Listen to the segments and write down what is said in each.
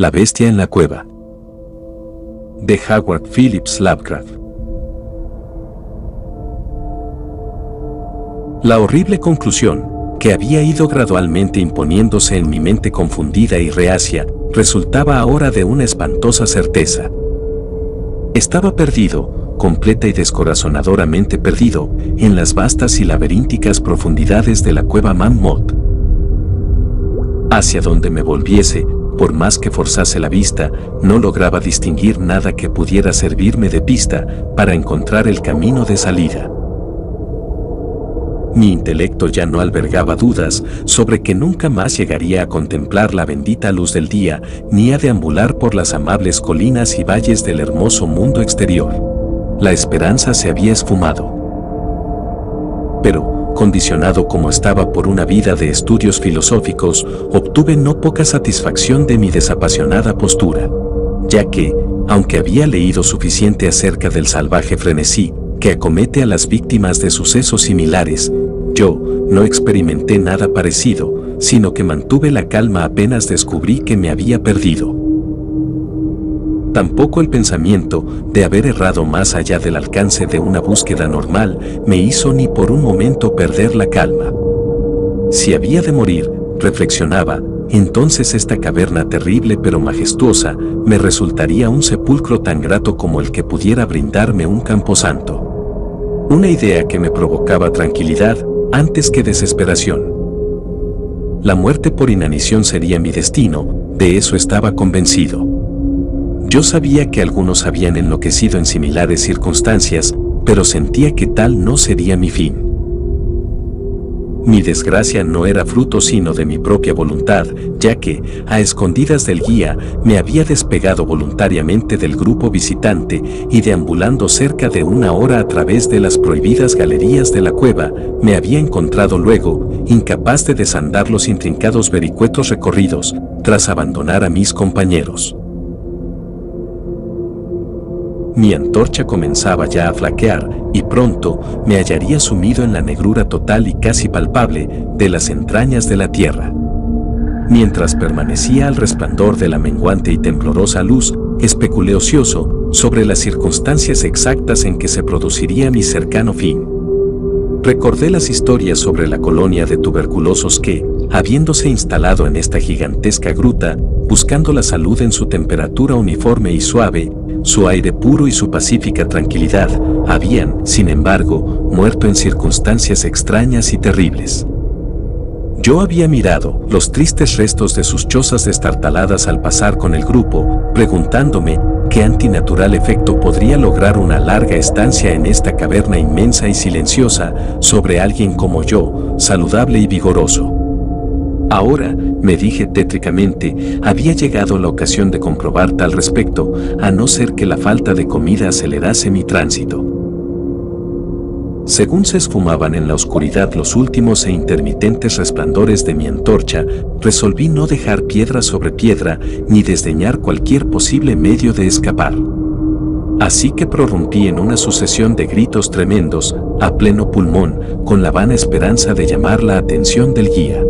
La bestia en la cueva, de Howard Phillips Lovecraft. La horrible conclusión, que había ido gradualmente imponiéndose en mi mente confundida y reacia, resultaba ahora de una espantosa certeza. Estaba perdido, completa y descorazonadoramente perdido, en las vastas y laberínticas profundidades de la cueva Mammoth. Hacia donde me volviese, por más que forzase la vista, no lograba distinguir nada que pudiera servirme de pista para encontrar el camino de salida. Mi intelecto ya no albergaba dudas sobre que nunca más llegaría a contemplar la bendita luz del día, ni a deambular por las amables colinas y valles del hermoso mundo exterior. La esperanza se había esfumado. Pero, condicionado como estaba por una vida de estudios filosóficos, obtuve no poca satisfacción de mi desapasionada postura, ya que, aunque había leído suficiente acerca del salvaje frenesí que acomete a las víctimas de sucesos similares, yo no experimenté nada parecido, sino que mantuve la calma apenas descubrí que me había perdido. Tampoco el pensamiento de haber errado más allá del alcance de una búsqueda normal me hizo ni por un momento perder la calma. Si había de morir, reflexionaba, entonces esta caverna terrible pero majestuosa me resultaría un sepulcro tan grato como el que pudiera brindarme un camposanto. Una idea que me provocaba tranquilidad antes que desesperación. La muerte por inanición sería mi destino, de eso estaba convencido. Yo sabía que algunos habían enloquecido en similares circunstancias, pero sentía que tal no sería mi fin. Mi desgracia no era fruto sino de mi propia voluntad, ya que, a escondidas del guía, me había despegado voluntariamente del grupo visitante y deambulando cerca de una hora a través de las prohibidas galerías de la cueva, me había encontrado luego, incapaz de desandar los intrincados vericuetos recorridos, tras abandonar a mis compañeros. Mi antorcha comenzaba ya a flaquear y pronto me hallaría sumido en la negrura total y casi palpable de las entrañas de la tierra. Mientras permanecía al resplandor de la menguante y temblorosa luz, especulé ocioso sobre las circunstancias exactas en que se produciría mi cercano fin. Recordé las historias sobre la colonia de tuberculosos que, habiéndose instalado en esta gigantesca gruta, buscando la salud en su temperatura uniforme y suave, su aire puro y su pacífica tranquilidad, habían, sin embargo, muerto en circunstancias extrañas y terribles. Yo había mirado los tristes restos de sus chozas destartaladas al pasar con el grupo, preguntándome qué antinatural efecto podría lograr una larga estancia en esta caverna inmensa y silenciosa sobre alguien como yo, saludable y vigoroso. Ahora, me dije tétricamente, había llegado la ocasión de comprobar tal respecto, a no ser que la falta de comida acelerase mi tránsito. Según se esfumaban en la oscuridad los últimos e intermitentes resplandores de mi antorcha, resolví no dejar piedra sobre piedra ni desdeñar cualquier posible medio de escapar. Así que prorrumpí en una sucesión de gritos tremendos, a pleno pulmón, con la vana esperanza de llamar la atención del guía.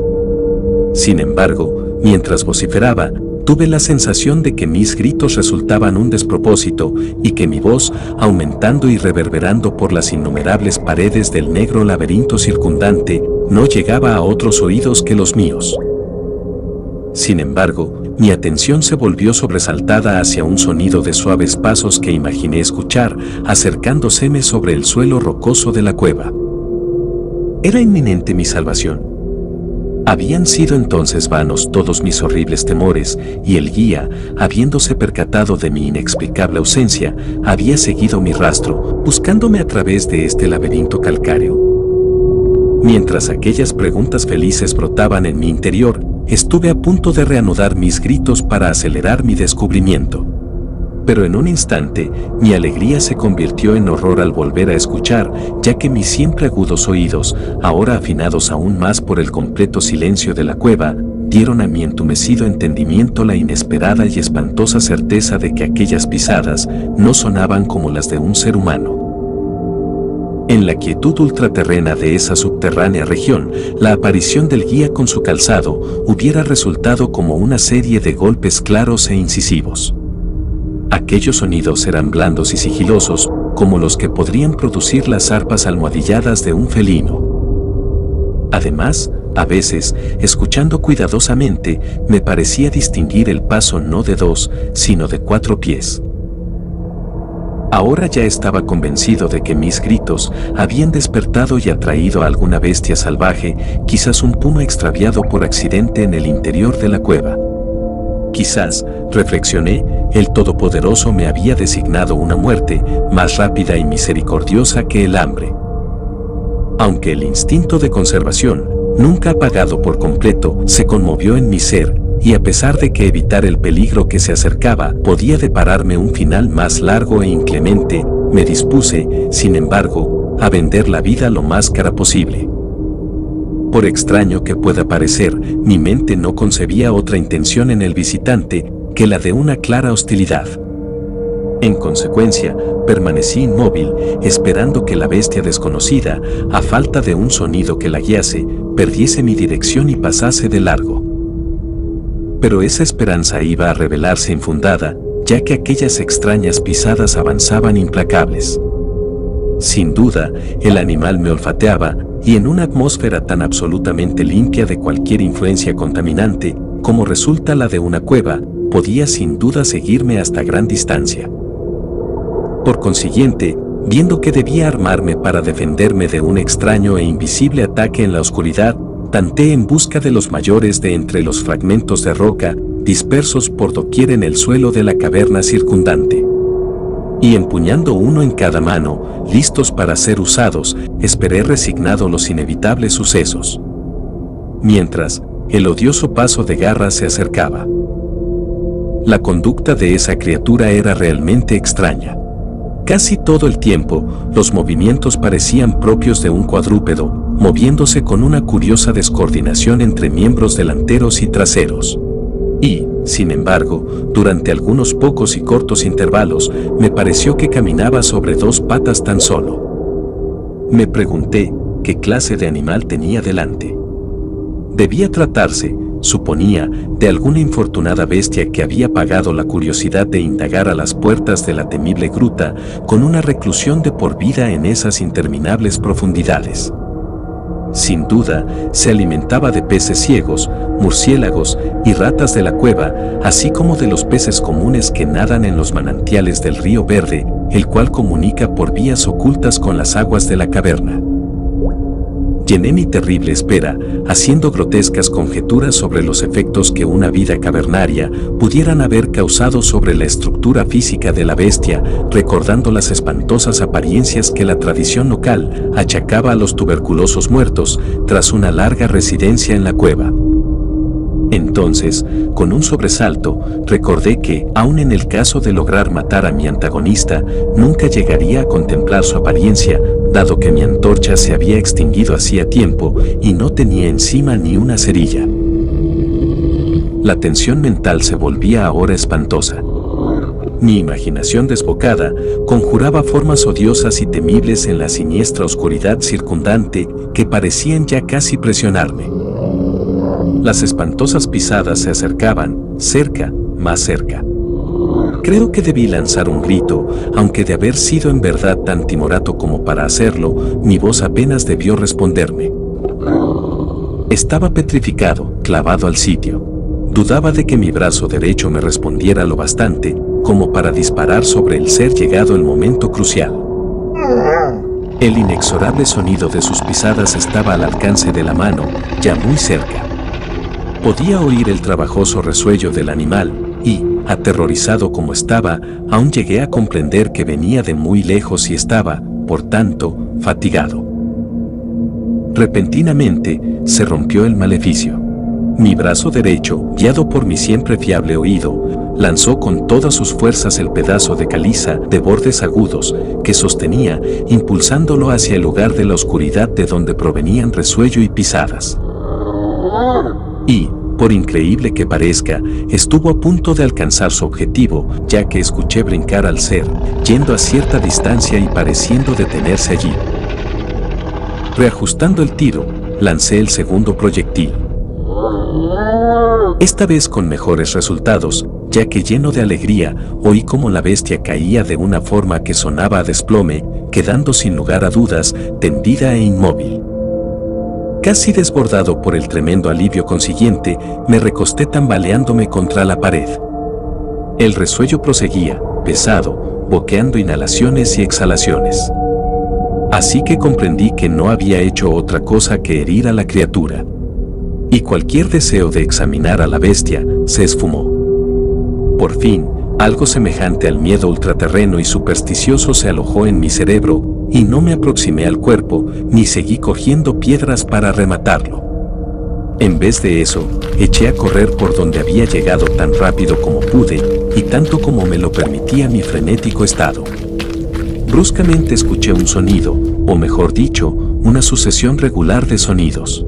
Sin embargo, mientras vociferaba, tuve la sensación de que mis gritos resultaban un despropósito y que mi voz, aumentando y reverberando por las innumerables paredes del negro laberinto circundante, no llegaba a otros oídos que los míos. Sin embargo, mi atención se volvió sobresaltada hacia un sonido de suaves pasos que imaginé escuchar acercándoseme sobre el suelo rocoso de la cueva. Era inminente mi salvación. Habían sido entonces vanos todos mis horribles temores, y el guía, habiéndose percatado de mi inexplicable ausencia, había seguido mi rastro, buscándome a través de este laberinto calcáreo. Mientras aquellas preguntas felices brotaban en mi interior, estuve a punto de reanudar mis gritos para acelerar mi descubrimiento. Pero en un instante, mi alegría se convirtió en horror al volver a escuchar, ya que mis siempre agudos oídos, ahora afinados aún más por el completo silencio de la cueva, dieron a mi entumecido entendimiento la inesperada y espantosa certeza de que aquellas pisadas no sonaban como las de un ser humano. En la quietud ultraterrena de esa subterránea región, la aparición del guía con su calzado hubiera resultado como una serie de golpes claros e incisivos. Aquellos sonidos eran blandos y sigilosos, como los que podrían producir las arpas almohadilladas de un felino. Además, a veces, escuchando cuidadosamente, me parecía distinguir el paso no de 2, sino de 4 pies. Ahora ya estaba convencido de que mis gritos habían despertado y atraído a alguna bestia salvaje, quizás un puma extraviado por accidente en el interior de la cueva. Quizás, reflexioné, el Todopoderoso me había designado una muerte más rápida y misericordiosa que el hambre. Aunque el instinto de conservación, nunca apagado por completo, se conmovió en mi ser, y a pesar de que evitar el peligro que se acercaba podía depararme un final más largo e inclemente, me dispuse, sin embargo, a vender la vida lo más cara posible. Por extraño que pueda parecer, mi mente no concebía otra intención en el visitante que la de una clara hostilidad. En consecuencia, permanecí inmóvil, esperando que la bestia desconocida, a falta de un sonido que la guiase, perdiese mi dirección y pasase de largo. Pero esa esperanza iba a revelarse infundada, ya que aquellas extrañas pisadas avanzaban implacables. Sin duda, el animal me olfateaba, y en una atmósfera tan absolutamente limpia de cualquier influencia contaminante, como resulta la de una cueva, podía sin duda seguirme hasta gran distancia. Por consiguiente, viendo que debía armarme para defenderme de un extraño e invisible ataque en la oscuridad, tanteé en busca de los mayores de entre los fragmentos de roca, dispersos por doquier en el suelo de la caverna circundante. Y empuñando uno en cada mano, listos para ser usados, esperé resignado los inevitables sucesos. Mientras, el odioso paso de garra se acercaba. La conducta de esa criatura era realmente extraña. Casi todo el tiempo, los movimientos parecían propios de un cuadrúpedo, moviéndose con una curiosa descoordinación entre miembros delanteros y traseros. Y, sin embargo, durante algunos pocos y cortos intervalos, me pareció que caminaba sobre 2 patas tan solo. Me pregunté qué clase de animal tenía delante. Debía tratarse, suponía, de alguna infortunada bestia que había pagado la curiosidad de indagar a las puertas de la temible gruta, con una reclusión de por vida en esas interminables profundidades. Sin duda, se alimentaba de peces ciegos, murciélagos y ratas de la cueva, así como de los peces comunes que nadan en los manantiales del río Verde, el cual comunica por vías ocultas con las aguas de la caverna. Llené mi terrible espera, haciendo grotescas conjeturas sobre los efectos que una vida cavernaria pudieran haber causado sobre la estructura física de la bestia, recordando las espantosas apariencias que la tradición local achacaba a los tuberculosos muertos tras una larga residencia en la cueva. Entonces, con un sobresalto, recordé que, aun en el caso de lograr matar a mi antagonista, nunca llegaría a contemplar su apariencia, dado que mi antorcha se había extinguido hacía tiempo y no tenía encima ni una cerilla. La tensión mental se volvía ahora espantosa. Mi imaginación desbocada conjuraba formas odiosas y temibles en la siniestra oscuridad circundante que parecían ya casi presionarme. Las espantosas pisadas se acercaban, cerca, más cerca. Creo que debí lanzar un grito, aunque de haber sido en verdad tan timorato como para hacerlo, mi voz apenas debió responderme. Estaba petrificado, clavado al sitio. Dudaba de que mi brazo derecho me respondiera lo bastante, como para disparar sobre el ser llegado el momento crucial. El inexorable sonido de sus pisadas estaba al alcance de la mano, ya muy cerca. Podía oír el trabajoso resuello del animal, y, aterrorizado como estaba, aún llegué a comprender que venía de muy lejos y estaba, por tanto, fatigado. Repentinamente, se rompió el maleficio. Mi brazo derecho, guiado por mi siempre fiable oído, lanzó con todas sus fuerzas el pedazo de caliza de bordes agudos que sostenía, impulsándolo hacia el lugar de la oscuridad de donde provenían resuello y pisadas. Y, por increíble que parezca, estuvo a punto de alcanzar su objetivo, ya que escuché brincar al ser, yendo a cierta distancia y pareciendo detenerse allí. Reajustando el tiro, lancé el segundo proyectil. Esta vez con mejores resultados, ya que lleno de alegría, oí cómo la bestia caía de una forma que sonaba a desplome, quedando sin lugar a dudas, tendida e inmóvil. Casi desbordado por el tremendo alivio consiguiente, me recosté tambaleándome contra la pared. El resuello proseguía, pesado, boqueando inhalaciones y exhalaciones. Así que comprendí que no había hecho otra cosa que herir a la criatura. Y cualquier deseo de examinar a la bestia se esfumó. Por fin, algo semejante al miedo ultraterreno y supersticioso se alojó en mi cerebro, y no me aproximé al cuerpo, ni seguí cogiendo piedras para rematarlo. En vez de eso, eché a correr por donde había llegado tan rápido como pude, y tanto como me lo permitía mi frenético estado. Bruscamente escuché un sonido, o mejor dicho, una sucesión regular de sonidos.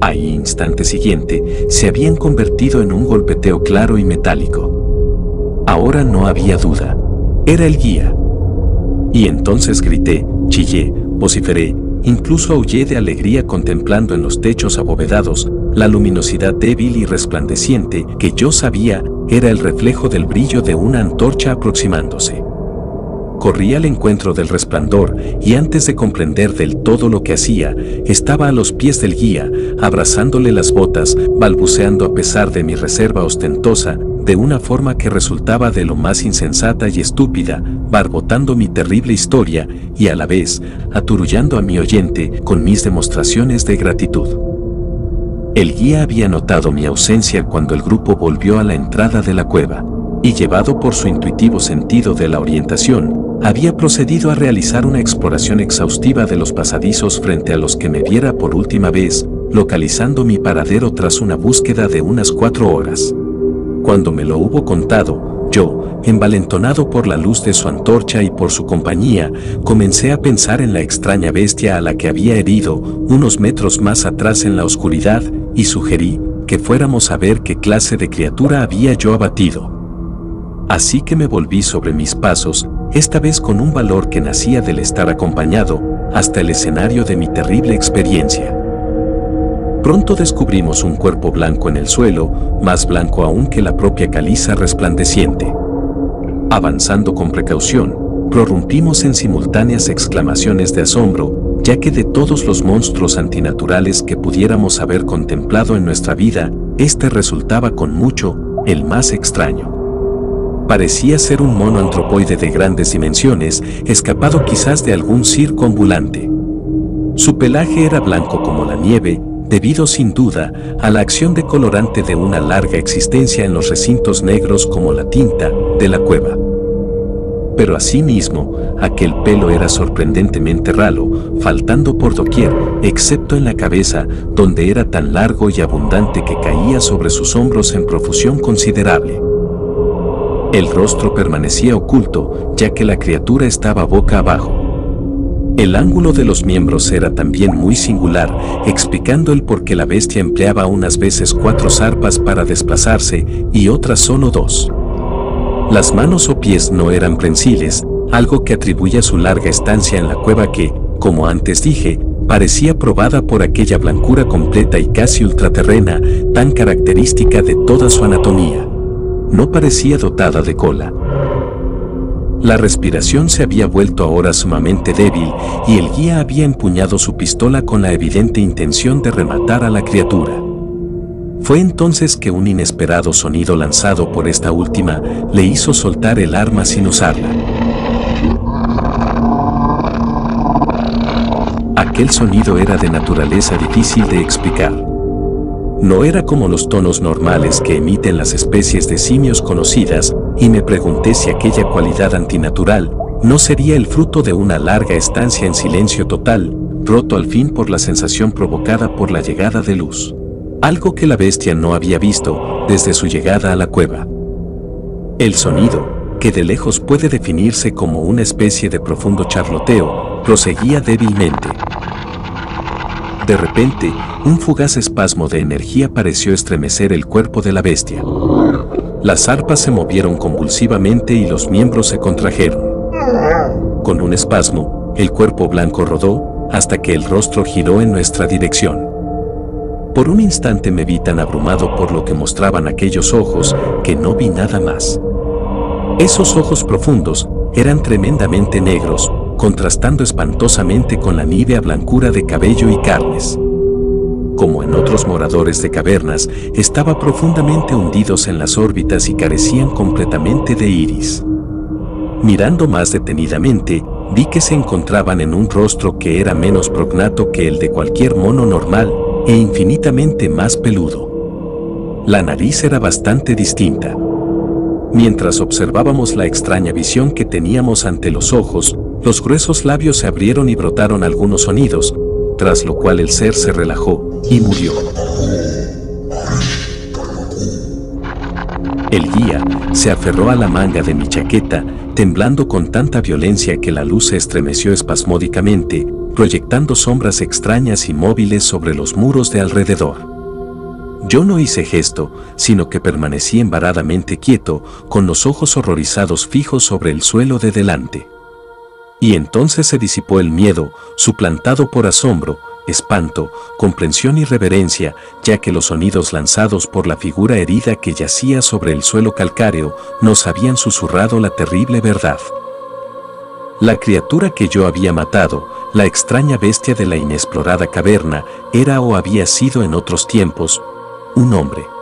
Al instante siguiente, se habían convertido en un golpeteo claro y metálico. Ahora no había duda. Era el guía. Y entonces grité, chillé, vociferé, incluso aullé de alegría contemplando en los techos abovedados la luminosidad débil y resplandeciente que yo sabía era el reflejo del brillo de una antorcha aproximándose. Corrí al encuentro del resplandor y antes de comprender del todo lo que hacía, estaba a los pies del guía, abrazándole las botas, balbuceando a pesar de mi reserva ostentosa, de una forma que resultaba de lo más insensata y estúpida, barbotando mi terrible historia y a la vez aturullando a mi oyente con mis demostraciones de gratitud. El guía había notado mi ausencia cuando el grupo volvió a la entrada de la cueva. Y llevado por su intuitivo sentido de la orientación, había procedido a realizar una exploración exhaustiva de los pasadizos frente a los que me viera por última vez, localizando mi paradero tras una búsqueda de unas 4 horas. Cuando me lo hubo contado, yo, envalentonado por la luz de su antorcha y por su compañía, comencé a pensar en la extraña bestia a la que había herido unos metros más atrás en la oscuridad y sugerí que fuéramos a ver qué clase de criatura había yo abatido. Así que me volví sobre mis pasos, esta vez con un valor que nacía del estar acompañado, hasta el escenario de mi terrible experiencia. Pronto descubrimos un cuerpo blanco en el suelo, más blanco aún que la propia caliza resplandeciente. Avanzando con precaución, prorrumpimos en simultáneas exclamaciones de asombro, ya que de todos los monstruos antinaturales que pudiéramos haber contemplado en nuestra vida, este resultaba con mucho el más extraño. Parecía ser un mono antropoide de grandes dimensiones, escapado quizás de algún circo ambulante. Su pelaje era blanco como la nieve, debido sin duda a la acción decolorante de una larga existencia en los recintos negros como la tinta de la cueva. Pero asimismo, aquel pelo era sorprendentemente ralo, faltando por doquier, excepto en la cabeza, donde era tan largo y abundante que caía sobre sus hombros en profusión considerable. El rostro permanecía oculto, ya que la criatura estaba boca abajo. El ángulo de los miembros era también muy singular, explicando el por qué la bestia empleaba unas veces 4 zarpas para desplazarse y otras solo 2. Las manos o pies no eran prensiles, algo que atribuye a su larga estancia en la cueva que, como antes dije, parecía probada por aquella blancura completa y casi ultraterrena, tan característica de toda su anatomía. No parecía dotada de cola. La respiración se había vuelto ahora sumamente débil y el guía había empuñado su pistola con la evidente intención de rematar a la criatura. Fue entonces que un inesperado sonido lanzado por esta última le hizo soltar el arma sin usarla. Aquel sonido era de naturaleza difícil de explicar. No era como los tonos normales que emiten las especies de simios conocidas, y me pregunté si aquella cualidad antinatural no sería el fruto de una larga estancia en silencio total, roto al fin por la sensación provocada por la llegada de luz. Algo que la bestia no había visto desde su llegada a la cueva. El sonido, que de lejos puede definirse como una especie de profundo charloteo, proseguía débilmente. De repente, un fugaz espasmo de energía pareció estremecer el cuerpo de la bestia. Las zarpas se movieron convulsivamente y los miembros se contrajeron. Con un espasmo, el cuerpo blanco rodó, hasta que el rostro giró en nuestra dirección. Por un instante me vi tan abrumado por lo que mostraban aquellos ojos, que no vi nada más. Esos ojos profundos eran tremendamente negros, contrastando espantosamente con la nívea blancura de cabello y carnes. Como en otros moradores de cavernas, estaba profundamente hundidos en las órbitas y carecían completamente de iris. Mirando más detenidamente, vi que se encontraban en un rostro que era menos prognato que el de cualquier mono normal, e infinitamente más peludo. La nariz era bastante distinta. Mientras observábamos la extraña visión que teníamos ante los ojos, los gruesos labios se abrieron y brotaron algunos sonidos, tras lo cual el ser se relajó y murió. El guía se aferró a la manga de mi chaqueta, temblando con tanta violencia que la luz se estremeció espasmódicamente, proyectando sombras extrañas y móviles sobre los muros de alrededor. Yo no hice gesto, sino que permanecí embaradamente quieto, con los ojos horrorizados fijos sobre el suelo de delante. Y entonces se disipó el miedo, suplantado por asombro, espanto, comprensión y reverencia, ya que los sonidos lanzados por la figura herida que yacía sobre el suelo calcáreo nos habían susurrado la terrible verdad. La criatura que yo había matado, la extraña bestia de la inexplorada caverna, era o había sido en otros tiempos un hombre.